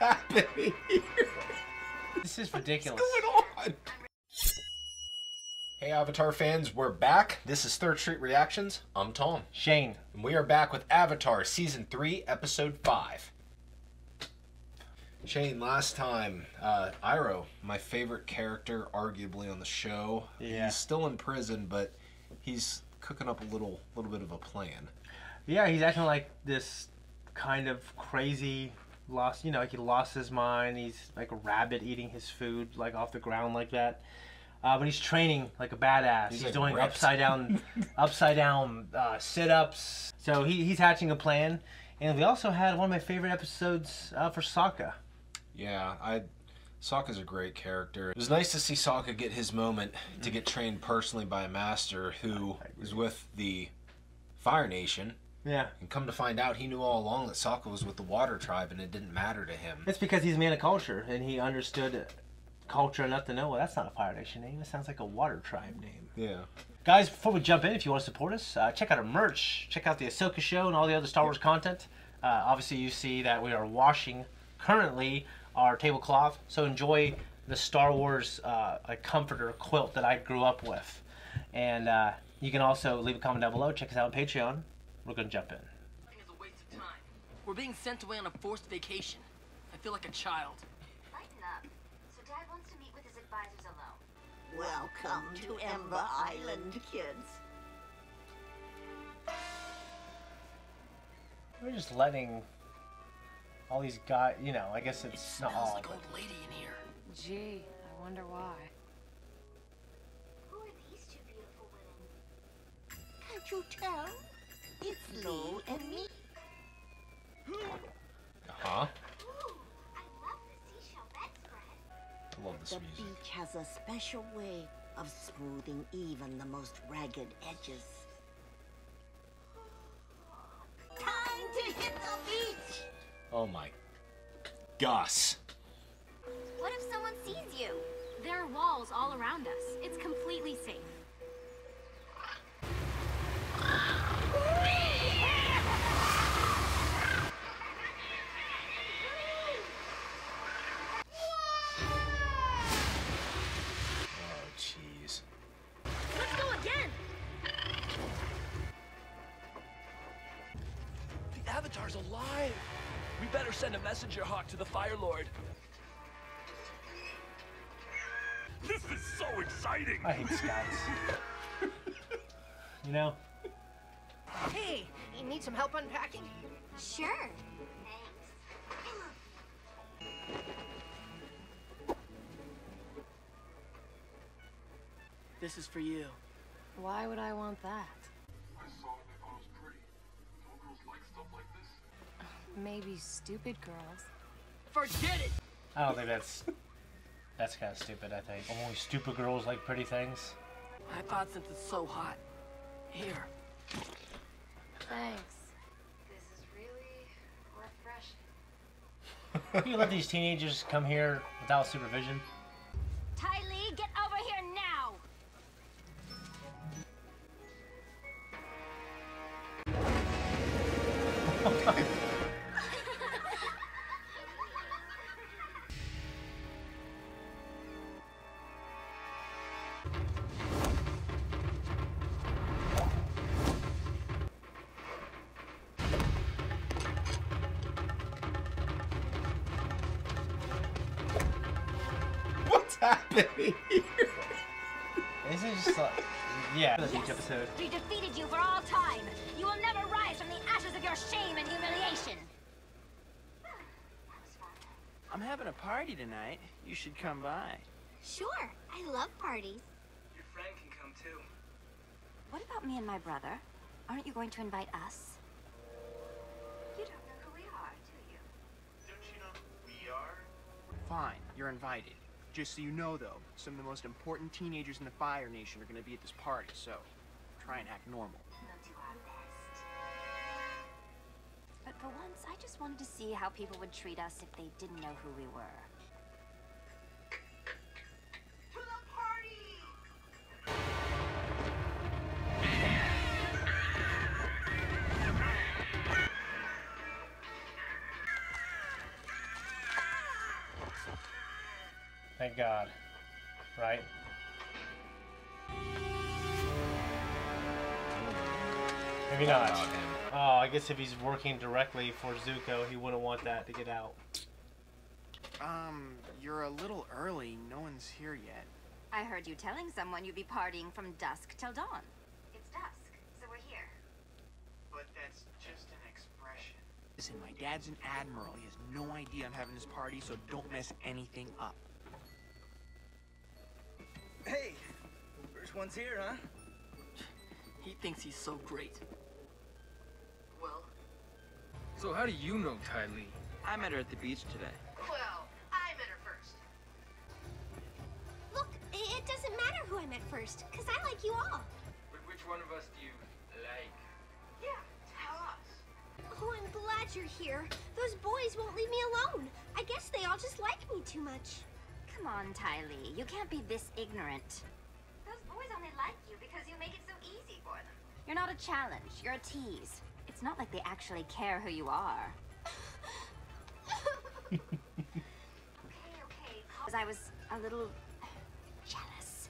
happening here? This is ridiculous. What's going on? Hey Avatar fans, we're back. This is 3rd Street Reactions. I'm Tom. Shane. And we are back with Avatar Season 3, Episode 5. Shane, last time, Iroh, my favorite character, arguably, on the show. Yeah. He's still in prison, but he's cooking up a little bit of a plan. Yeah, he's acting like this kind of crazy, lost, you know, like he lost his mind. He's like a rabbit eating his food, like off the ground like that. But he's training like a badass. He's like doing reps. upside down sit-ups. So he's hatching a plan. And we also had one of my favorite episodes for Sokka. Yeah, Sokka's a great character. It was nice to see Sokka get his moment to get trained personally by a master who was with the Fire Nation. Yeah. And come to find out, he knew all along that Sokka was with the Water Tribe, and it didn't matter to him. It's because he's a man of culture, and he understood it. Culture enough to know, well, that's not a Fire Nation name. That sounds like a Water Tribe name. Yeah. Guys, before we jump in, if you want to support us, check out our merch. Check out the Ahsoka show and all the other Star Wars content. Obviously, you see that we are washing currently our tablecloth. So enjoy the Star Wars comforter quilt that I grew up with. And you can also leave a comment down below. Check us out on Patreon. We're going to jump in. It's a waste of time. We're being sent away on a forced vacation. I feel like a child. Dad wants to meet with his advisors alone. Welcome to Ember Island, kids. We're just letting all these guys, you know, I guess it's not all. It smells like old lady in here. Gee, I wonder why. Who are these two beautiful women? Can't you tell? It's Lou and me. Uh-huh. Love this music. The beach has a special way of smoothing even the most ragged edges. Time to hit the beach! Oh my... Gus. What if someone sees you? There are walls all around us. It's completely safe. Avatar's alive! We better send a messenger hawk to the Fire Lord. This is so exciting! I hate Scots. You know? Hey, you need some help unpacking? Sure. Thanks. This is for you. Why would I want that? Maybe stupid girls. Forget it! I don't think that's kind of stupid, I think. Only stupid girls like pretty things. I thought since it's so hot. Here. Thanks. This is really refreshing. You let these teenagers come here without supervision? Ty Lee, get over here now! What's happening here? This is just like, yeah, yes. Each episode. We defeated you for all time. You will never rise from the ashes of your shame and humiliation. I'm having a party tonight. You should come by. Sure. I love parties. Your friend can come too. What about me and my brother? Aren't you going to invite us? You don't know who we are, do you? Don't you know who we are? Fine. You're invited. Just so you know, though, some of the most important teenagers in the Fire Nation are going to be at this party, so try and act normal. For once, I just wanted to see how people would treat us if they didn't know who we were. To the party! Thank God. Right? Maybe not. Oh, I guess if he's working directly for Zuko, he wouldn't want that to get out. You're a little early. No one's here yet. I heard you telling someone you'd be partying from dusk till dawn. It's dusk, so we're here. But that's just an expression. Listen, my dad's an admiral. He has no idea I'm having this party, so don't mess anything up. Hey, first one's here, huh? He thinks he's so great. Well... So how do you know Ty Lee? I met her at the beach today. Well, I met her first. Look, it doesn't matter who I met first, because I like you all. But which one of us do you like? Yeah, tell us. Oh, I'm glad you're here. Those boys won't leave me alone. I guess they all just like me too much. Come on, Ty Lee. You can't be this ignorant. Those boys only like you because you make it so easy for them. You're not a challenge. You're a tease. It's not like they actually care who you are. Okay. Because I was a little jealous.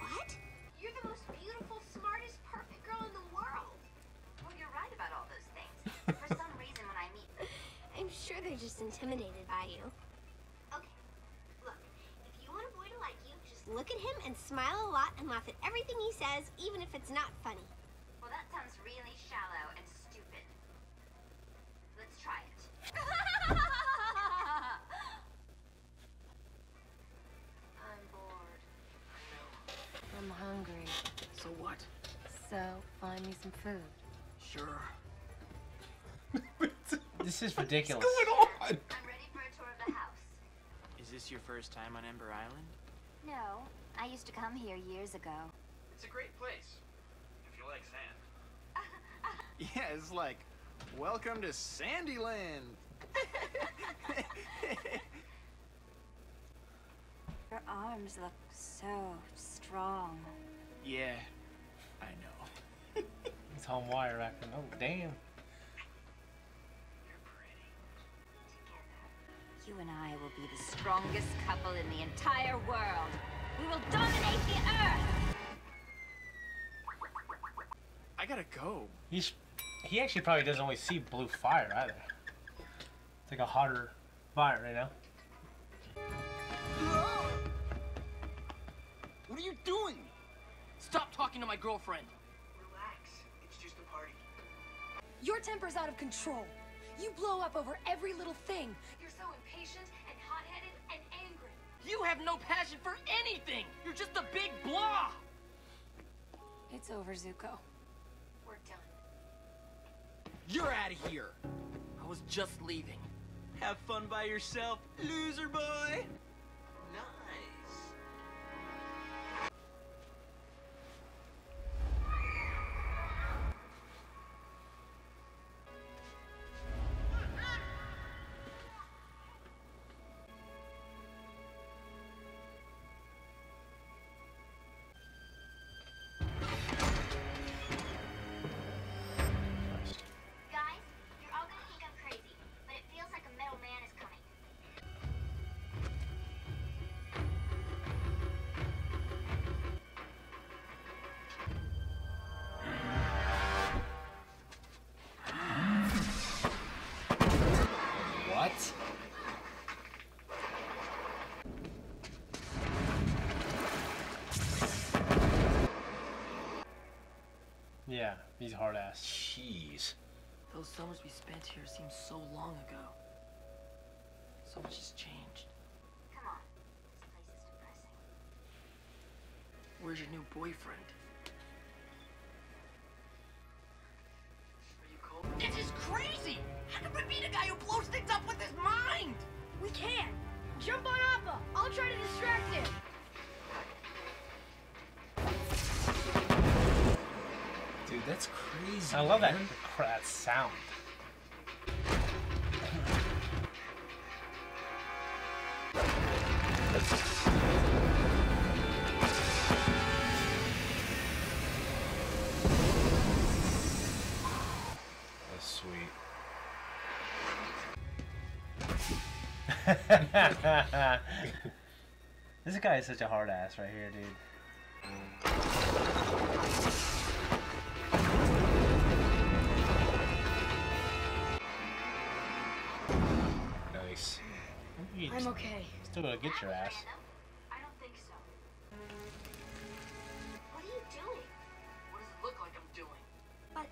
What? You're the most beautiful, smartest, perfect girl in the world. Well, you're right about all those things. For some reason, when I meet them, I'm sure they're just intimidated by you. Look at him and smile a lot and laugh at everything he says, even if it's not funny. Well, that sounds really shallow and stupid. Let's try it. I'm bored. I'm hungry. So what? So, find me some food. Sure. This is ridiculous. What's going on? I'm ready for a tour of the house. Is this your first time on Ember Island? No, I used to come here years ago. It's a great place, if you like sand. Yeah, it's like, welcome to Sandyland. Your arms look so strong. Yeah, I know. It's home wire acting. Oh, damn. You and I will be the strongest couple in the entire world. We will dominate the earth. I gotta go. He actually probably doesn't always see blue fire either. It's like a hotter fire right now. What are you doing? Stop talking to my girlfriend. Relax. It's just a party. Your temper's out of control. You blow up over every little thing. You're so impatient and hot-headed and angry. You have no passion for anything. You're just a big blah. It's over, Zuko. We're done. You're out of here. I was just leaving. Have fun by yourself, loser boy. Nice. Yeah, he's hard ass. Jeez. Those summers we spent here seem so long ago. So much has changed. Come on. This place is depressing. Where's your new boyfriend? Are you cold? This is crazy! How can we beat a guy who blows things up with his mind? We can! Jump on Appa! I'll try to distract him! Dude, that's crazy. I love that, that sound. That's sweet. This guy is such a hard ass right here, dude. Nice. I'm okay. Still gonna get your ass. I don't think so. What are you doing? What does it look like I'm doing? But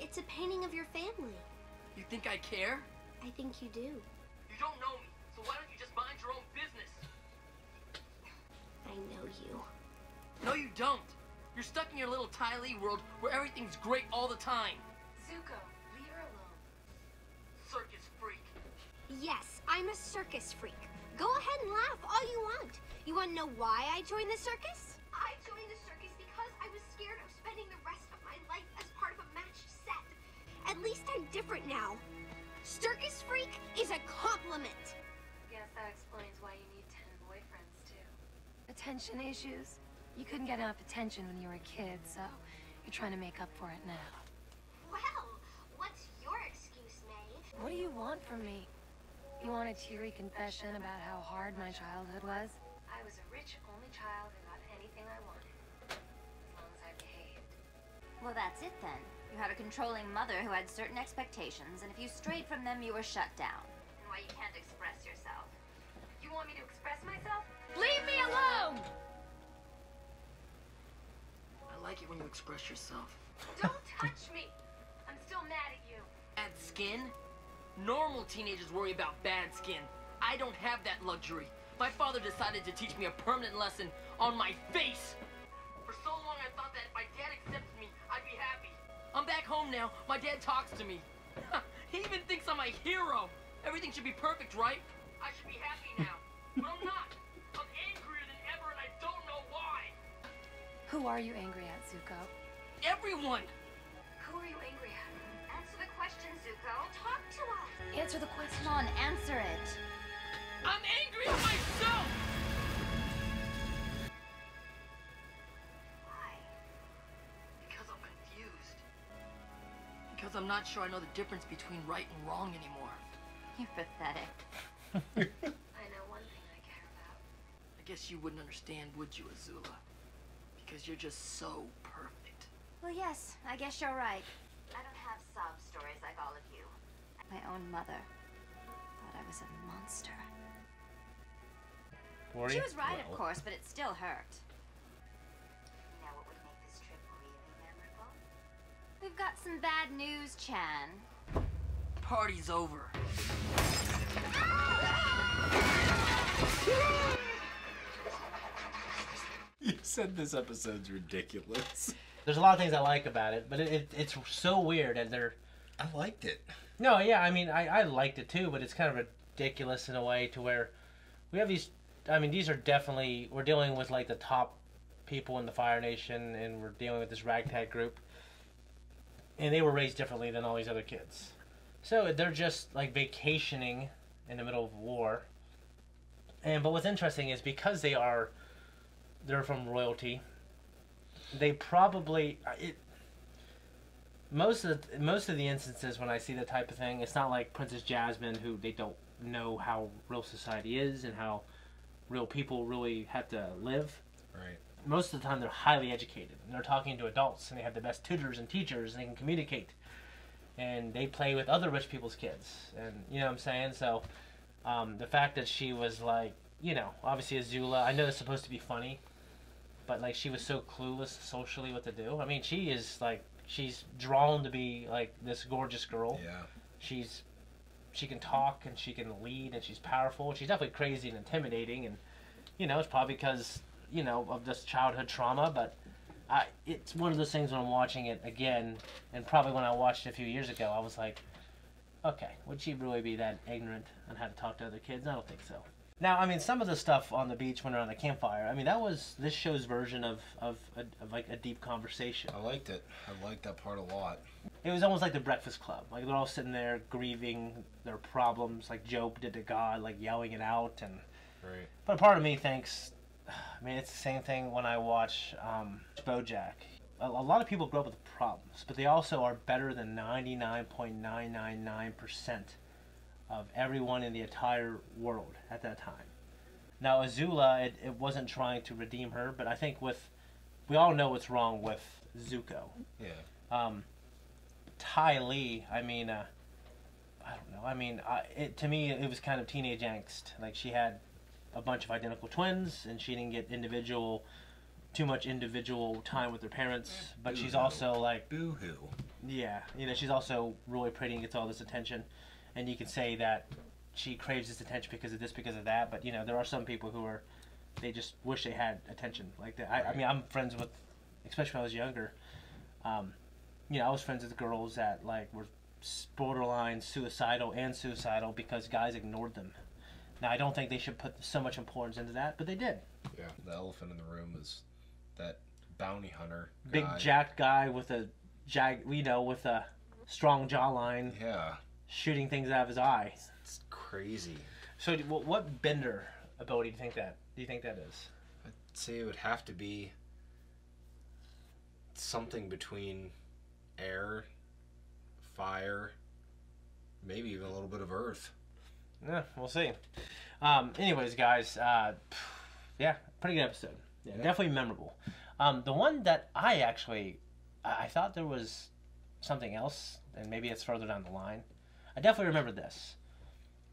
it's a painting of your family. You think I care? I think you do. You don't know me, so why don't you just mind your own business? I know you. No, you don't. You're stuck in your little Ty Lee world where everything's great all the time. Zuko, leave her alone. Circus freak. Yes, I'm a circus freak. Go ahead and laugh all you want. You want to know why I joined the circus? I joined the circus because I was scared of spending the rest of my life as part of a matched set. At least I'm different now. Circus freak is a compliment. Guess that explains why you need 10 boyfriends. Attention issues. You couldn't get enough attention when you were a kid, so you're trying to make up for it now. Well, what's your excuse, May? What do you want from me? You want a teary confession about how hard my childhood was? I was a rich only child and got anything I wanted, as long as I behaved. Well, that's it then. You had a controlling mother who had certain expectations, and if you strayed from them, you were shut down. And why you can't express yourself? You want me to express myself? Leave me alone! I like it when you express yourself. Don't touch me! I'm still mad at you. Bad skin? Normal teenagers worry about bad skin. I don't have that luxury. My father decided to teach me a permanent lesson on my face. For so long I thought that if my dad accepts me, I'd be happy. I'm back home now. My dad talks to me. He even thinks I'm a hero. Everything should be perfect, right? I should be happy now, but I'm not. I'm angrier than ever, and I don't know why. Who are you angry at, Zuko? Everyone! Who are you angry at? Answer the question, Zuko. Talk to us. Answer the question. Come on, answer it. I'm angry at myself! Why? Because I'm confused. Because I'm not sure I know the difference between right and wrong anymore. You're pathetic. I know one thing I care about. I guess you wouldn't understand, would you, Azula? Because you're just so perfect. Well, yes, I guess you're right. I don't have sob stories like all of you. My own mother thought I was a monster. She was right, of course, but it still hurt. Now, what would make this trip really memorable? We've got some bad news, Chan. Party's over. You said this episode's ridiculous. There's a lot of things I like about it, but it's so weird, and they're... I liked it. No, yeah, I mean, I liked it too, but it's kind of ridiculous in a way to where we have these... I mean, these are definitely... We're dealing with, like, the top people in the Fire Nation, and we're dealing with this ragtag group, and they were raised differently than all these other kids. So they're just, like, vacationing in the middle of war. But what's interesting is because they're from royalty, they probably most of the instances when I see that type of thing, it's not like Princess Jasmine, who they don't know how real society is and how real people really have to live. Right. Most of the time they're highly educated and they're talking to adults and they have the best tutors and teachers and they can communicate. And they play with other rich people's kids, and you know what I'm saying? So the fact that she was like, you know, obviously Azula, I know that's supposed to be funny, but like she was so clueless socially what to do. I mean, she is like, she's drawn to be like this gorgeous girl. Yeah. She can talk and she can lead and she's powerful. She's definitely crazy and intimidating, and you know, it's probably because, you know, of this childhood trauma, but it's one of those things when I'm watching it again, and probably when I watched it a few years ago, I was like, okay, would she really be that ignorant on how to talk to other kids? I don't think so. Now, I mean, some of the stuff on the beach when they're on the campfire, I mean, that was this show's version of like a deep conversation. I liked it. I liked that part a lot. It was almost like the Breakfast Club. Like, they're all sitting there grieving their problems, like Job did to God, like yelling it out. And right. But a part of me thinks, I mean, it's the same thing when I watch BoJack. A lot of people grow up with problems, but they also are better than 99.999% of everyone in the entire world at that time. Now Azula, it wasn't trying to redeem her, but I think with, we all know what's wrong with Zuko. Yeah. Ty Lee, I mean, I don't know. I mean, to me, it was kind of teenage angst. Like, she had a bunch of identical twins, and she didn't get too much individual time with her parents. But Boo-hoo. She's also like, boo-hoo. Yeah, you know, she's also really pretty and gets all this attention, and you can say that she craves this attention because of this, because of that. But you know, there are some people who are, they just wish they had attention like that. Right. I mean, I'm friends with, especially when I was younger. You know, I was friends with girls that like were borderline suicidal because guys ignored them. Now, I don't think they should put so much importance into that, but they did. Yeah, the elephant in the room is that bounty hunter guy. Big jacked guy with a you know, with a strong jawline. Yeah. Shooting things out of his eye. It's crazy. So, what bender ability do you think that is? I'd say it would have to be something between air, fire, maybe even a little bit of earth. Yeah, we'll see. Anyways, guys, yeah, pretty good episode. Yeah, yeah. Definitely memorable. The one that I actually, I thought there was something else, and maybe it's further down the line. I definitely remember this,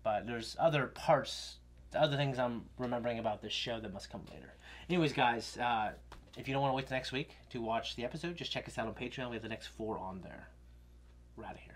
but there's other parts, other things I'm remembering about this show that must come later. Anyways, guys, if you don't want to wait till next week to watch the episode, just check us out on Patreon. We have the next 4 on there. We're out of here.